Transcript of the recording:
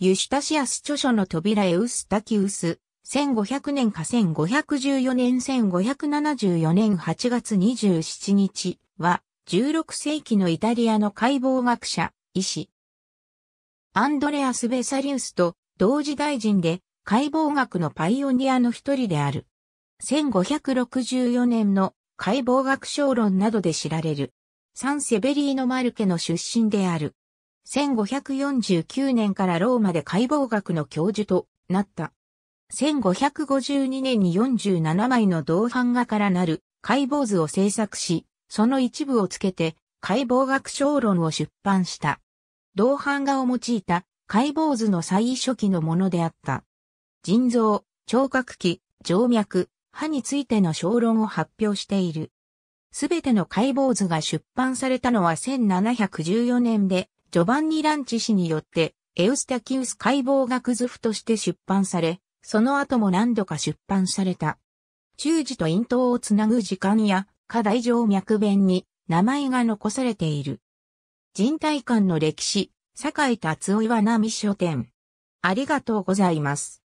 ユシュタシアス著書の扉エウスタキウス、1500年か1514年1574年8月27日は、16世紀のイタリアの解剖学者、医師。アンドレアス・ベサリウスと同時代人で解剖学のパイオニアの一人である。1564年の解剖学小論などで知られる。サン・セベリーノ・マルケの出身である。1549年からローマで解剖学の教授となった。1552年に47枚の銅版画からなる解剖図を制作し、その一部をつけて解剖学小論を出版した。銅版画を用いた解剖図の最初期のものであった。腎臓、聴覚器、静脈、歯についての小論を発表している。すべての解剖図が出版されたのは1714年で、ジョバンニ・ランチ氏によってエウスタキウス解剖学図譜として出版され、その後も何度か出版された。中耳と咽頭をつなぐ耳管や下大静脈弁に名前が残されている。人体観の歴史、酒井達生岩波書店。ありがとうございます。